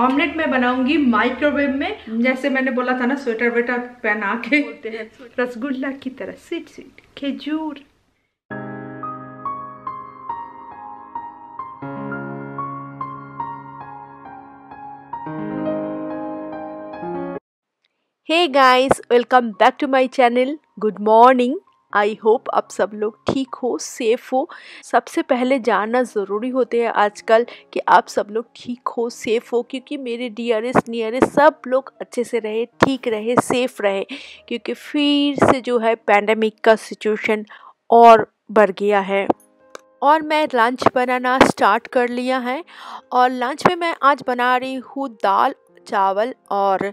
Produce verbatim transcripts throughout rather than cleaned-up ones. Omelette मैं बनाऊंगी microwave में, जैसे मैंने बोला था ना स्वेटर वेटर पहना के, रसगुल्ला की तरह स्वीट स्वीट खजूर। Hey guys, welcome back to my channel. Good morning. I hope आप सब लोग ठीक हो, सेफ़ हो। सबसे पहले जानना ज़रूरी होते हैं आजकल कि आप सब लोग ठीक हो, सेफ़ हो, क्योंकि मेरे डियरेस्ट नियरेस्ट सब लोग अच्छे से रहे, ठीक रहे, सेफ़ रहे, क्योंकि फिर से जो है पैंडमिक का सिचुएशन और बढ़ गया है। और मैं लंच बनाना स्टार्ट कर लिया है और लंच में मैं आज बना रही हूँ दाल, चावल और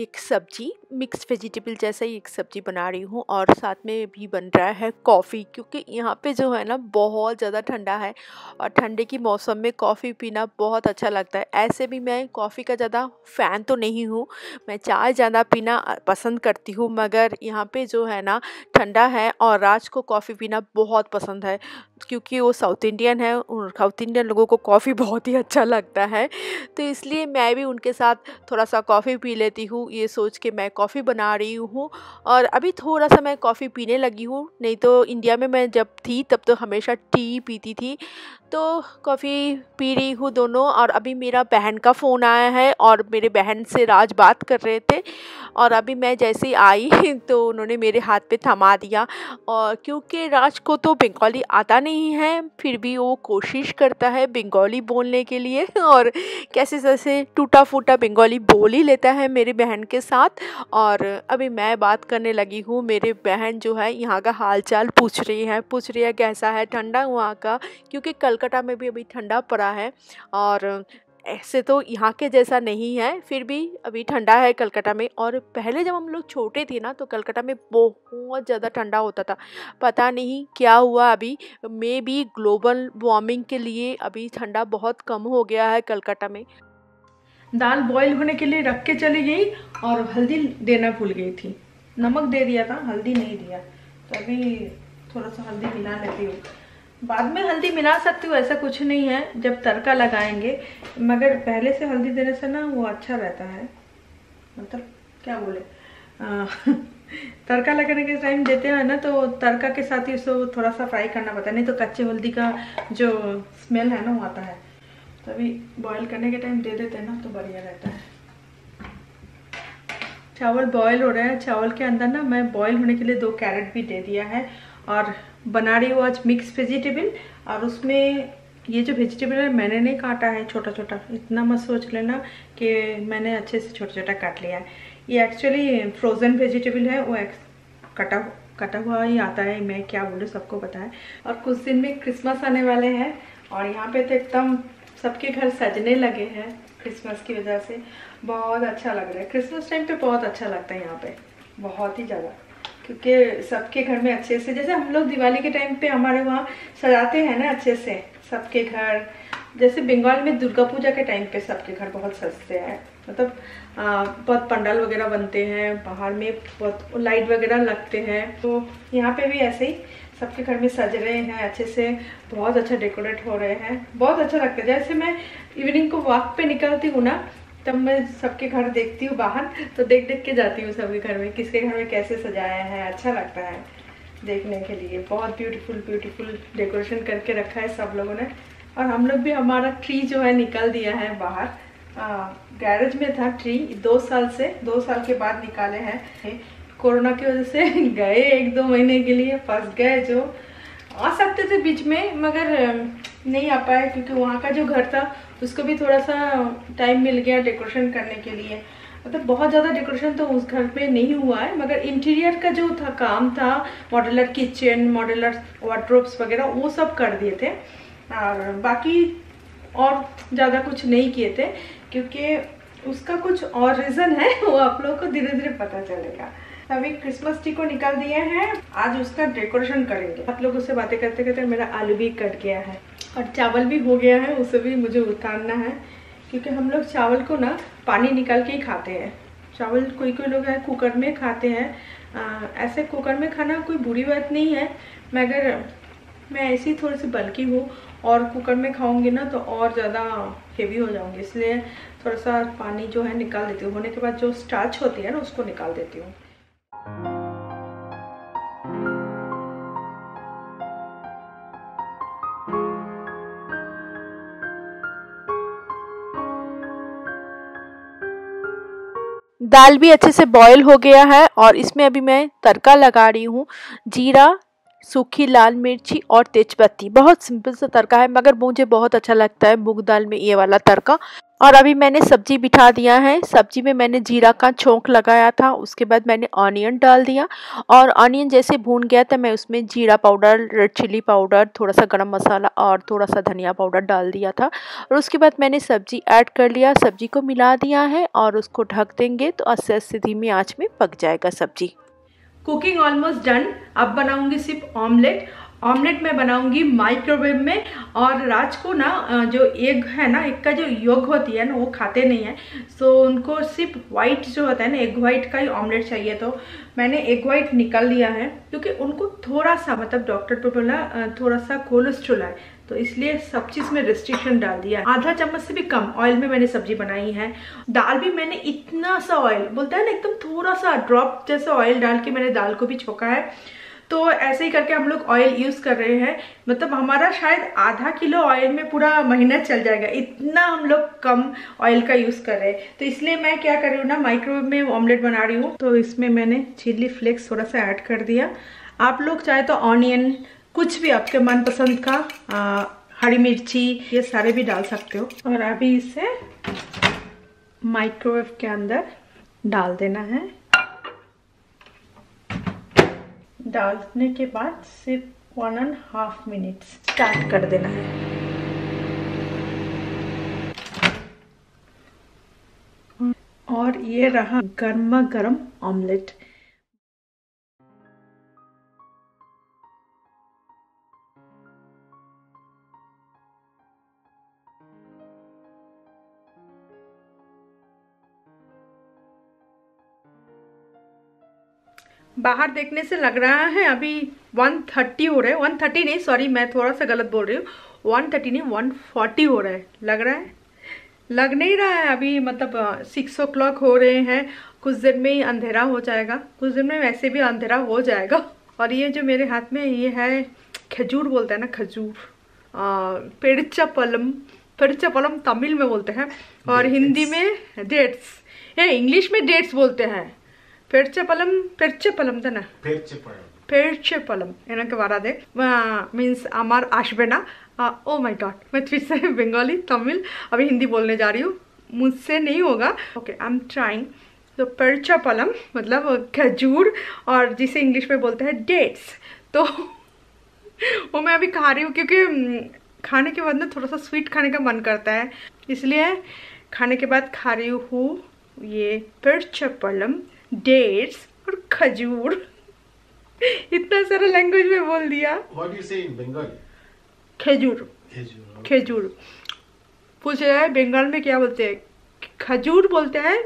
एक सब्जी, मिक्स वेजिटेबल जैसा ही एक सब्जी बना रही हूँ। और साथ में भी बन रहा है कॉफ़ी, क्योंकि यहाँ पे जो है ना बहुत ज़्यादा ठंडा है और ठंडे के मौसम में कॉफ़ी पीना बहुत अच्छा लगता है। ऐसे भी मैं कॉफ़ी का ज़्यादा फ़ैन तो नहीं हूँ, मैं चाय ज़्यादा पीना पसंद करती हूँ, मगर यहाँ पे जो है ना ठंडा है और राज को कॉफ़ी पीना बहुत पसंद है, क्योंकि वो साउथ इंडियन है और साउथ इंडियन लोगों को कॉफ़ी बहुत ही अच्छा लगता है। तो इसलिए मैं भी उनके साथ थोड़ा सा कॉफ़ी पी लेती हूँ, ये सोच के मैं कॉफ़ी बना रही हूँ। और अभी थोड़ा सा मैं कॉफ़ी पीने लगी हूँ, नहीं तो इंडिया में मैं जब थी तब तो हमेशा टी पीती थी। तो कॉफ़ी पी रही हूँ दोनों। और अभी मेरा बहन का फ़ोन आया है और मेरे बहन से राज बात कर रहे थे और अभी मैं जैसे आई तो उन्होंने मेरे हाथ पे थमा दिया। और क्योंकि राज को तो बंगाली आता नहीं है, फिर भी वो कोशिश करता है बंगाली बोलने के लिए और कैसे जैसे टूटा फूटा बंगाली बोल ही लेता है मेरे बहन के साथ। और अभी मैं बात करने लगी हूँ, मेरे बहन जो है यहाँ का हालचाल पूछ रही है, पूछ रही है कैसा है ठंडा वहाँ का, क्योंकि कलकत्ता में भी अभी ठंडा पड़ा है और ऐसे तो यहाँ के जैसा नहीं है, फिर भी अभी ठंडा है कलकत्ता में। और पहले जब हम लोग छोटे थे ना तो कलकत्ता में बहुत ज़्यादा ठंडा होता था, पता नहीं क्या हुआ अभी मे बी ग्लोबल वार्मिंग के लिए अभी ठंडा बहुत कम हो गया है कलकत्ता में। दाल बॉईल होने के लिए रख के चली गई और हल्दी देना भूल गई थी, नमक दे दिया था, हल्दी नहीं दिया, तो अभी थोड़ा सा हल्दी मिला लेती हूँ, बाद में हल्दी मिला सकती हूँ, ऐसा कुछ नहीं है जब तड़का लगाएंगे, मगर पहले से हल्दी देने से ना वो अच्छा रहता है, मतलब क्या बोले आ, तड़का लगाने के टाइम देते हैं ना तो तड़का के साथ ही उसको थोड़ा सा फ्राई करना पड़ता है, नहीं तो कच्चे हल्दी का जो स्मेल है ना वो आता है। तो अभी बॉयल करने के टाइम दे देते हैं ना तो बढ़िया रहता है। चावल बॉयल हो रहे हैं, चावल के अंदर ना मैं बॉयल होने के लिए दो कैरेट भी दे दिया है। और बना रही हूँ आज मिक्स वेजिटेबल, और उसमें ये जो वेजिटेबल है मैंने नहीं काटा है छोटा छोटा, इतना मत सोच लेना कि मैंने अच्छे से छोटा छोटा काट लिया है, ये एक्चुअली फ्रोज़न वेजिटेबल है, वो कटा कटा हुआ ही आता है, मैं क्या बोलूँ सबको पता है। और कुछ दिन में क्रिसमस आने वाले हैं और यहाँ पे तो एकदम सबके घर सजने लगे हैं क्रिसमस की वजह से, बहुत अच्छा लग रहा है। क्रिसमस टाइम पे बहुत अच्छा लगता है यहाँ पे, बहुत ही ज़्यादा, क्योंकि सबके घर में अच्छे से, जैसे हम लोग दिवाली के टाइम पे हमारे वहाँ सजाते हैं ना अच्छे से सबके घर, जैसे बंगाल में दुर्गा पूजा के टाइम पे सबके घर बहुत सजते हैं, मतलब बहुत पंडाल वगैरह बनते हैं, बाहर में बहुत लाइट वगैरह लगते हैं, तो यहाँ पे भी ऐसे ही सबके घर में सज रहे हैं अच्छे से, बहुत अच्छा डेकोरेट हो रहे हैं, बहुत अच्छा लगता है। जैसे मैं इवनिंग को वॉक पे निकलती हूँ ना तब मैं सबके घर देखती हूँ बाहर, तो देख देख के जाती हूँ सबके घर में, किसके घर में कैसे सजाया है, अच्छा लगता है देखने के लिए। बहुत ब्यूटीफुल ब्यूटीफुल डेकोरेशन करके रखा है सब लोगों ने। और हम लोग भी, हमारा ट्री जो है निकाल दिया है बाहर, गैरेज में था ट्री, दो साल से, दो साल के बाद निकाले हैं, कोरोना की वजह से गए एक दो महीने के लिए, फंस गए, जो आ सकते थे बीच में मगर नहीं आ पाए, क्योंकि वहाँ का जो घर था उसको भी थोड़ा सा टाइम मिल गया डेकोरेशन करने के लिए, मतलब बहुत ज़्यादा डेकोरेशन तो उस घर पे नहीं हुआ है, मगर इंटीरियर का जो था काम था, मॉडुलर किचन, मॉडुलर वार्डरोब्स वगैरह वो सब कर दिए थे, और बाकी और ज़्यादा कुछ नहीं किए थे, क्योंकि उसका कुछ और रीज़न है, वो आप लोगों को धीरे धीरे पता चलेगा। अभी क्रिसमस ट्री को निकाल दिया है, आज उसका डेकोरेशन करेंगे। आप लोगों से बातें करते करते मेरा आलू भी कट गया है और चावल भी हो गया है, उसे भी मुझे उतारना है, क्योंकि हम लोग चावल को ना पानी निकाल के ही खाते हैं। चावल कोई कोई लोग है कुकर में खाते हैं, आ, ऐसे कुकर में खाना कोई बुरी बात नहीं है, मगर मैं ऐसी थोड़ी सी बल्की हूँ और कुकर में खाऊंगी ना तो और ज़्यादा हेवी हो जाऊंगी, इसलिए थोड़ा सा पानी जो है निकाल देती हूँ, होने के बाद जो स्टार्च होती है ना उसको निकाल देती हूँ। दाल भी अच्छे से बॉईल हो गया है और इसमें अभी मैं तड़का लगा रही हूँ। जीरा, सूखी लाल मिर्ची और तेजपत्ती, बहुत सिंपल सा तड़का है मगर मुझे बहुत अच्छा लगता है मूंग दाल में ये वाला तड़का। और अभी मैंने सब्जी बिठा दिया है। सब्जी में मैंने जीरा का छोंक लगाया था, उसके बाद मैंने ऑनियन डाल दिया और ऑनियन जैसे भून गया था मैं उसमें जीरा पाउडर, रेड चिली पाउडर, थोड़ा सा गरम मसाला और थोड़ा सा धनिया पाउडर डाल दिया था और उसके बाद मैंने सब्जी ऐड कर लिया। सब्जी को मिला दिया है और उसको ढक देंगे तो आस्ते आस्ते धीमी आँच में पक जाएगा सब्जी। Cooking almost done. अब बनाऊंगी सिर्फ ऑमलेट। ऑमलेट मैं बनाऊंगी माइक्रोवेव में। और राज को ना जो एग है ना, एग का जो योग होती है ना वो खाते नहीं है, सो उनको सिर्फ वाइट जो होता है ना एग वाइट का ही ऑमलेट चाहिए। तो मैंने एग वाइट निकाल लिया है क्योंकि उनको थोड़ा सा मतलब डॉक्टर तो बोला थोड़ा सा कोलेस्ट्रॉल है तो इसलिए सब चीज़ में रिस्ट्रिक्शन डाल दिया है। आधा चम्मच से भी कम ऑयल में मैंने सब्जी बनाई है। दाल भी मैंने इतना सा ऑयल, बोलता है ना एकदम थोड़ा सा ड्रॉप जैसा ऑयल डाल के मैंने दाल को भी छोका है। तो ऐसे ही करके हम लोग ऑयल यूज़ कर रहे हैं, मतलब हमारा शायद आधा किलो ऑयल में पूरा महीना चल जाएगा, इतना हम लोग कम ऑयल का यूज़ कर रहे हैं। तो इसलिए मैं क्या कर रही हूँ ना, माइक्रोवेव में ऑमलेट बना रही हूँ। तो इसमें मैंने चिली फ्लेक्स थोड़ा सा ऐड कर दिया। आप लोग चाहे तो ऑनियन, कुछ भी आपके मनपसंद का, आ, हरी मिर्ची, ये सारे भी डाल सकते हो। और अभी इसे माइक्रोवेव के अंदर डाल देना है। डालने के बाद सिर्फ one and half minute start कर देना है। और ये रहा गर्मा गर्म ऑमलेट। बाहर देखने से लग रहा है अभी एक सौ तीस हो रहा है, एक सौ तीस नहीं, सॉरी मैं थोड़ा सा गलत बोल रही हूँ, एक सौ तीस नहीं एक सौ चालीस हो रहा है, लग रहा है, लग नहीं रहा है अभी, मतलब सिक्स ओ क्लॉक हो रहे हैं, कुछ देर में ही अंधेरा हो जाएगा, कुछ देर में वैसे भी अंधेरा हो जाएगा। और ये जो मेरे हाथ में ये है खजूर, बोलते हैं ना खजूर, पेड़चपलम, पेड़चपलम तमिल में बोलते हैं और हिंदी में डेट्स, ये इंग्लिश में डेट्स बोलते हैं। पेड़चपलम, पेड़चपलम था ना, पेड़चपलम इनके बारे में मीन्स अमार आसबे ना। ओ माय गॉड, मैं फिर से बंगाली तमिल अभी हिंदी बोलने जा रही हूँ, मुझसे नहीं होगा, ओके आई एम ट्राइंग। तो पेड़चपलम मतलब खजूर और जिसे इंग्लिश में बोलते हैं डेट्स, तो वो मैं अभी खा रही हूँ क्योंकि खाने के बाद ना थोड़ा सा स्वीट खाने का मन करता है, इसलिए खाने के बाद खा रही हूँ ये पेड़चपलम, डेट्स और खजूर। इतना सारा लैंग्वेज में बोल दिया। What do you say in Bengali? खजूर, खजूर, खजूर। पूछ रहा है बंगाल में क्या बोलते हैं, खजूर बोलते हैं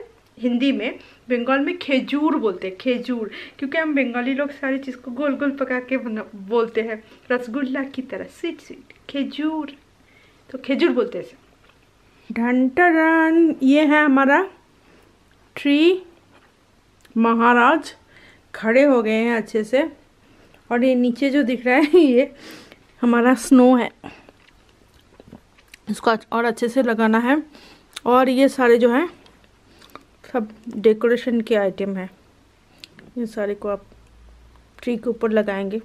हिंदी में, बंगाल में खजूर बोलते हैं, खजूर, क्योंकि हम बंगाली लोग सारी चीज़ को गोल गोल पका के बोलते हैं रसगुल्ला की तरह, स्वीट स्वीट, खजूर, तो खजूर बोलते हैं। घंटा रन, ये है हमारा ट्री महाराज, खड़े हो गए हैं अच्छे से। और ये नीचे जो दिख रहा है ये हमारा स्नो है, इसको और अच्छे से लगाना है। और ये सारे जो हैं सब डेकोरेशन के आइटम है, ये सारे को आप ट्री के ऊपर लगाएंगे,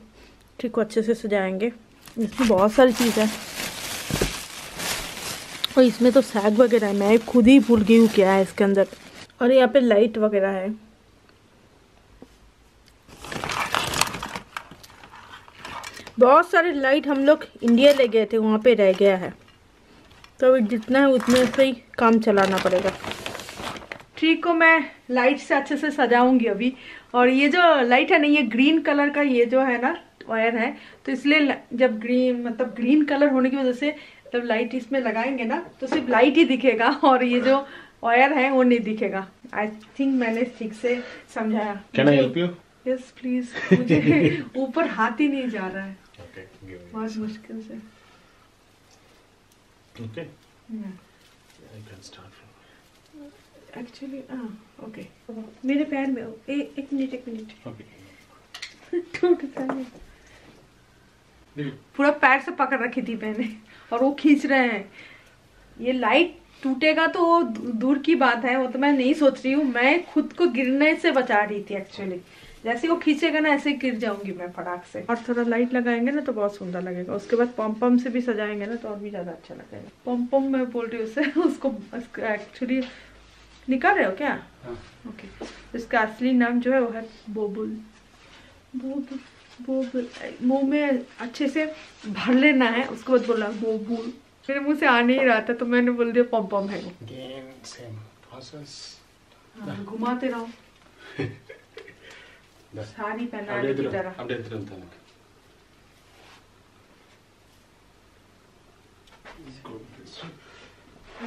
ट्री को अच्छे से सजाएंगे। इसमें बहुत सारी चीज़ है और इसमें तो सैग वगैरह है, मैं खुद ही भूल गई हूँ क्या है इसके अंदर। और यहाँ पे लाइट वगैरह है। बहुत सारे लाइट हम लोग इंडिया ले गए थे, वहाँ पे रह गया है, तो जितना है उतने से ही काम चलाना पड़ेगा। ट्री को मैं लाइट से अच्छे से सजाऊंगी अभी। और ये जो लाइट है ना, ये ग्रीन कलर का ये जो है ना वायर है, तो इसलिए जब ग्रीन मतलब ग्रीन कलर होने की वजह से जब लाइट इसमें लगाएंगे ना तो सिर्फ लाइट ही दिखेगा और ये जो वायर है वो नहीं दिखेगा। आई थिंक मैंने ठीक से समझाया। Can I help you? Yes please, मुझे ऊपर हाथ ही नहीं जा रहा है, बहुत मुश्किल से। Okay? Yeah. I can start from actually, ah, okay. मेरे पैर में एक मिनट एक मिनट okay. टूट गया, पूरा पैर से पकड़ रखी थी मैंने और वो खींच रहे हैं। ये लाइट टूटेगा तो वो दूर की बात है, वो तो मैं नहीं सोच रही हूँ, मैं खुद को गिरने से बचा रही थी एक्चुअली। जैसे वो खींचेगा ना ऐसे गिर जाऊंगी मैं फटाक से। और थोड़ा लाइट लगाएंगे ना तो बहुत सुंदर लगेगा, उसके बाद पम्पम से भी सजाएंगे ना तो और भी ज्यादा अच्छा लगेगा। पम्पम मैं बोल रही हूँ उससे, उसको एक्चुअली निकाल रहे हो क्या? ओके, उसका असली नाम जो है वो है बोबुल। बोबुल बोबुल मुँह में अच्छे से भर लेना है, उसके बाद बोला बोबुल, मेरे मुँह से आ नहीं रहा था तो मैंने बोल दिया पॉम पॉम है। घुमाते रहो साड़ी पहनाने की तरह।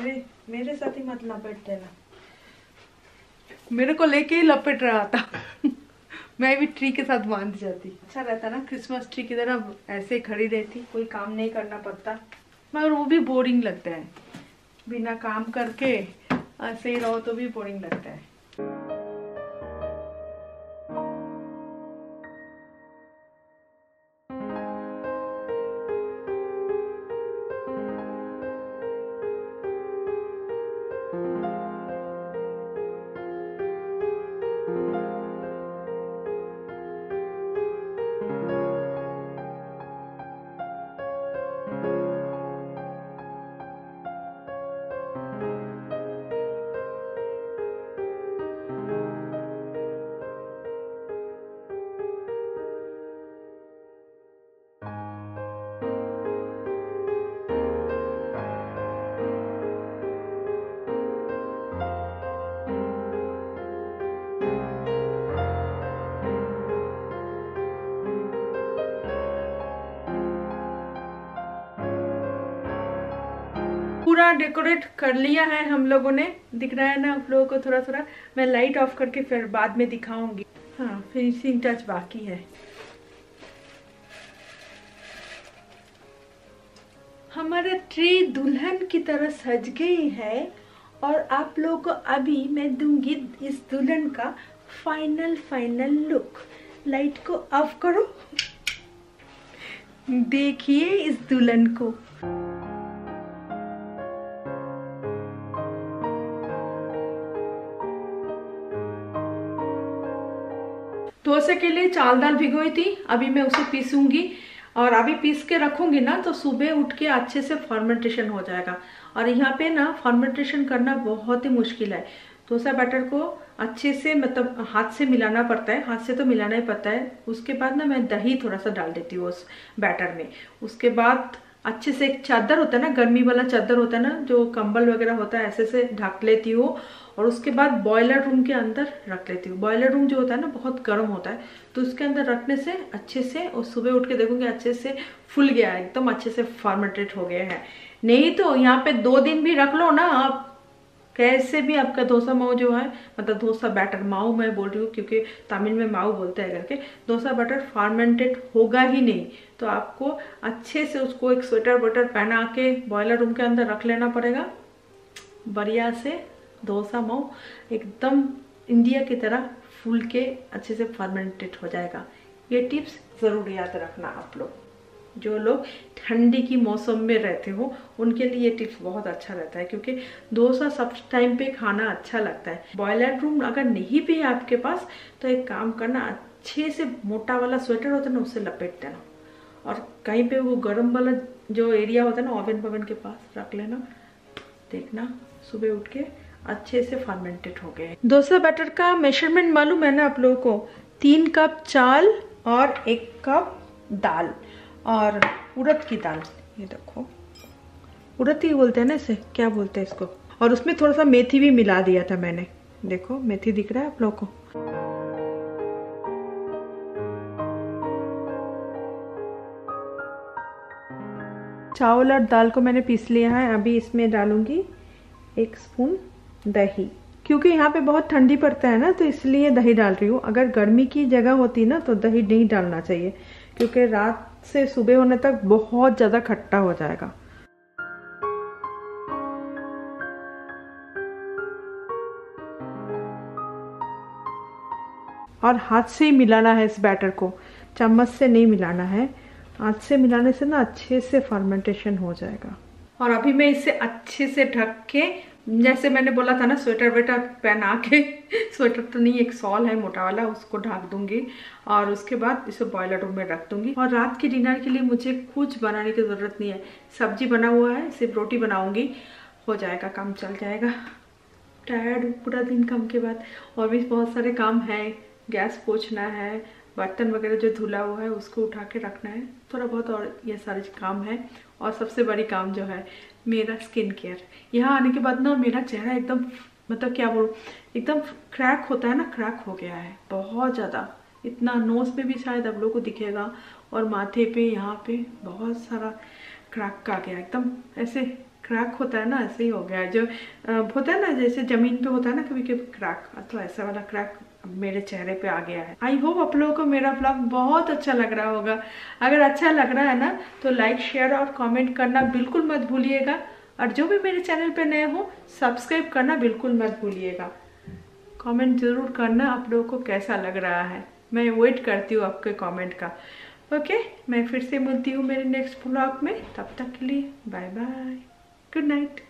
अरे मेरे साथ ही मत लपेट देना, मेरे को लेके ही लपेट रहा था। मैं भी ट्री के साथ बांध जाती, अच्छा रहता ना, क्रिसमस ट्री की तरह ऐसे खड़ी रहती, कोई काम नहीं करना पड़ता, मगर वो भी बोरिंग लगता है। बिना काम करके ऐसे ही रहो तो भी बोरिंग लगता है। पूरा डेकोरेट कर लिया है हम लोगों ने, दिख रहा है ना आप लोगों को थोड़ा थोड़ा। मैं लाइट ऑफ करके फिर बाद में दिखाऊंगी। हाँ, फिनिशिंग टच बाकी है। हमारा ट्री दुल्हन की तरह सज गई है और आप लोगों को अभी मैं दूंगी इस दुल्हन का फाइनल फाइनल लुक। लाइट को ऑफ करो, देखिए इस दुल्हन को। डोसे के लिए चावल दाल भिगोई थी, अभी मैं उसे पीसूंगी और अभी पीस के रखूंगी ना तो सुबह उठ के अच्छे से फर्मेंटेशन हो जाएगा। और यहाँ पे ना फर्मेंटेशन करना बहुत ही मुश्किल है। डोसा बैटर को अच्छे से मतलब हाथ से मिलाना पड़ता है, हाथ से तो मिलाना ही पड़ता है। उसके बाद ना मैं दही थोड़ा सा डाल देती हूँ उस बैटर में। उसके बाद अच्छे से एक चादर होता है ना, गर्मी वाला चादर होता है ना, जो कंबल वगैरह होता है, ऐसे से ढक लेती हूँ और उसके बाद बॉयलर रूम के अंदर रख लेती हूँ। बॉयलर रूम जो होता है ना बहुत गर्म होता है, तो उसके अंदर रखने से अच्छे से, और सुबह उठ के देखूंगी अच्छे से फूल गया है, एकदम अच्छे से फर्मेंटेड हो गया है। नहीं तो यहाँ पे दो दिन भी रख लो ना आप, कैसे भी आपका डोसा माऊ जो है, मतलब डोसा बैटर माऊ मैं बोल रही हूँ क्योंकि तमिल में माऊ बोलते हैं करके, डोसा बैटर फर्मेंटेड होगा ही नहीं। तो आपको अच्छे से उसको एक स्वेटर बटर पहना के बॉयलर रूम के अंदर रख लेना पड़ेगा। बढ़िया से डोसा माऊ एकदम इंडिया की तरह फूल के अच्छे से फर्मेंटेड हो जाएगा। ये टिप्स ज़रूर याद रखना आप लोग। जो लोग ठंडी की मौसम में रहते हो उनके लिए ये टिप्स बहुत अच्छा रहता है, क्योंकि डोसा सब टाइम पे खाना अच्छा लगता है। बॉयलर रूम अगर नहीं भी है आपके पास तो एक काम करना, अच्छे से मोटा वाला स्वेटर होता है ना उससे लपेट देना और कहीं पे वो गर्म वाला जो एरिया होता है ना ओवन पवन के पास रख लेना। देखना सुबह उठ के अच्छे से फर्मेंटेड हो गए। डोसा बैटर का मेजरमेंट मालूम है ना आप लोगों को, तीन कप चावल और एक कप दाल और उड़द की दाल, ये देखो उड़द ही बोलते हैं ना इसे, क्या बोलते हैं इसको। और उसमें थोड़ा सा मेथी भी मिला दिया था मैंने, देखो मेथी दिख रहा है आप लोगों को। चावल और दाल को मैंने पीस लिया है, अभी इसमें डालूंगी एक स्पून दही, क्योंकि यहाँ पे बहुत ठंडी पड़ता है ना तो इसलिए दही डाल रही हूँ। अगर गर्मी की जगह होती ना तो दही नहीं डालना चाहिए, क्योंकि रात से सुबह होने तक बहुत ज़्यादा खट्टा हो जाएगा। और हाथ से ही मिलाना है इस बैटर को, चम्मच से नहीं मिलाना है। हाथ से मिलाने से ना अच्छे से फर्मेंटेशन हो जाएगा। और अभी मैं इसे अच्छे से ढक के, जैसे मैंने बोला था ना स्वेटर वेटर पहना के, स्वेटर तो नहीं, एक शॉल है मोटा वाला, उसको ढक दूंगी और उसके बाद इसे बॉयलर रूम में रख दूंगी। और रात के डिनर के लिए मुझे कुछ बनाने की ज़रूरत नहीं है, सब्जी बना हुआ है, सिर्फ रोटी बनाऊंगी, हो जाएगा काम, चल जाएगा। टायर्ड हूँ पूरा दिन काम के बाद, और भी बहुत सारे काम हैं, गैस पोछना है, बर्तन वगैरह जो धुला हुआ है उसको उठा के रखना है थोड़ा बहुत, और ये सारे काम है। और सबसे बड़ी काम जो है मेरा स्किन केयर, यहाँ आने के बाद ना मेरा चेहरा एकदम, मतलब क्या बोलूँ, एकदम क्रैक होता है ना, क्रैक हो गया है बहुत ज़्यादा, इतना नोज़ पे भी शायद आप लोगों को दिखेगा और माथे पे, यहाँ पे बहुत सारा क्रैक आ गया, एकदम ऐसे क्रैक होता है ना, ऐसे ही हो गया है, जो होता है ना जैसे ज़मीन पे होता है ना कभी कभी क्रैक, तो ऐसा वाला क्रैक मेरे चेहरे पे आ गया है। आई होप आप लोगों को मेरा ब्लॉग बहुत अच्छा लग रहा होगा। अगर अच्छा लग रहा है ना तो लाइक, शेयर और कमेंट करना बिल्कुल मत भूलिएगा, और जो भी मेरे चैनल पे नए हो सब्सक्राइब करना बिल्कुल मत भूलिएगा। कमेंट ज़रूर करना आप लोगों को कैसा लग रहा है, मैं वेट करती हूँ आपके कॉमेंट का। ओके, मैं फिर से मिलती हूँ मेरे नेक्स्ट ब्लॉग में, तब तक के लिए बाय बाय, गुड नाइट।